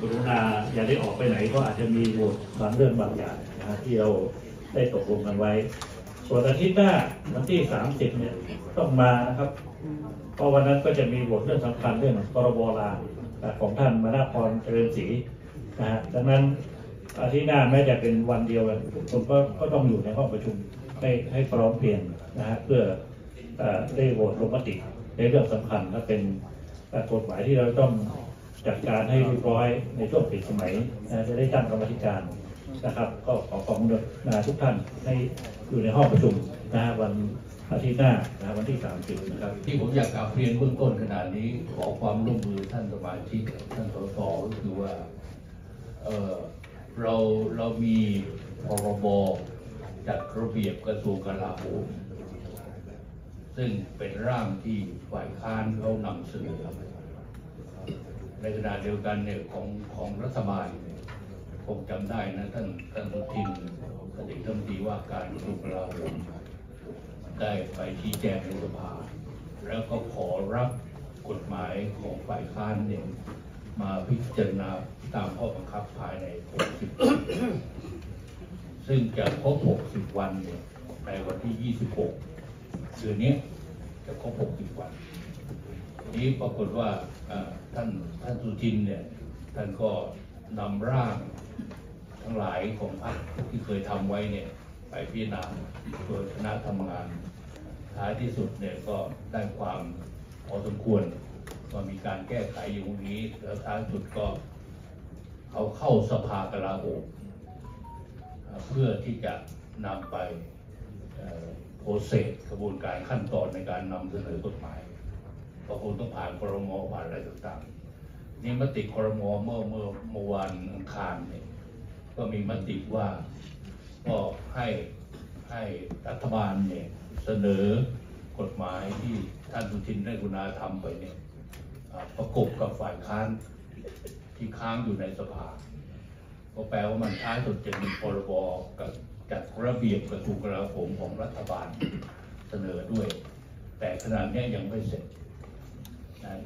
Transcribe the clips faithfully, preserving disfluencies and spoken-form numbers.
กรุณาอย่าได้ออกไปไหนก็อาจจะมีบทความเรื่องบางอย่างนะที่เราได้ตกลงกันไว้ส่วนอาทิตย์หน้าวันที่สามสิบเนี่ยต้องมานะครับเพราะวันนั้นก็จะมีบทเรื่องสำคัญเรื่องพรบลาของท่านมณพรเจริญศรีนะฮะดังนั้นอาทิตย์หน้าแม้จะเป็นวันเดียวผมก็ก็ต้องอยู่ในห้องประชุมให้ให้พร้อมเพียงนะฮะเพื่อได้โหวตลงมติในเรื่องสำคัญและเป็นกฎหมายที่เราต้องจัดการให้เรียบร้อยในช่วงปิดสมัยจะได้ตั้งกรรมธิการนะครับก็ขอขอบคุณทุกท่านให้อยู่ในห้องประชุมนะวันอาทิตย์หน้านะวันที่สามสิบนะครับที่ผมอยากกล่าวเรียนเบื้องต้นขนาดนี้ขอความร่วมมือท่านสมาชิกท่านสสก็คือว่าเออเราเรามีพรบจัดระเบียบกระทรวงกลาโหมซึ่งเป็นร่างที่ฝ่ายค้านเขานำเสนอในขณะเดียวกันเนี่ยของของรัฐบาลผมจำได้นะท่านท่านอนุทินท่านเอกรัฐมนตรีว่าการกระทรวงกลาโหมได้ไปชี้แจงในสภาแล้วก็ขอรับกฎหมายของฝ่ายค้านเนี่ยมาพิจารณาตามข้อบังคับภายในหกสิบ วันซึ่งจะครบหกสิบวันเนี่ยในวันที่ยี่สิบหกเดือนนี้จะครบหกสิบวันนี้ปรากฏว่าท่านท่านสุทินเนี่ยท่านก็นำร่างทั้งหลายของพรรคที่เคยทำไว้เนี่ยไปพิจารณาโดยคณะทำงานท้ายที่สุดเนี่ยก็ได้ความพอสมควรก็มีการแก้ไขอยู่ตรงนี้แล้วท้ายสุดก็เอาเข้าสภากลาโหมเพื่อที่จะนำไปโปรเซสกระบวนการขั้นตอนในการนำเสนอกฎหมายก็คงต้องผ่านครม.ผ่านอะไรต่างๆนี่มติครม.เมื่อเมื่อเมื่อวันอังคารเนี่ยก็มีมติว่าก็ให้ให้รัฐบาลเนี่ยเสนอกฎหมายที่ท่านสุทินได้กรุณาทำไปเนี่ยประกบกับฝ่ายค้านที่ค้างอยู่ในสภาก็แปลว่ามันท้ายสุดจะมีพรบกับจัดระเบียบกระทรวงกลาโหมของรัฐบาลเสนอด้วยแต่ขณะนี้ยังไม่เสร็จ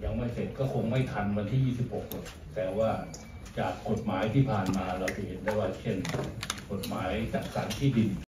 ยังไม่เสร็จก็คงไม่ทันวันที่ยี่สิบหกแต่ว่าจากกฎหมายที่ผ่านมาเราเห็นได้ว่าเช่นกฎหมายจัดสรรที่ดิน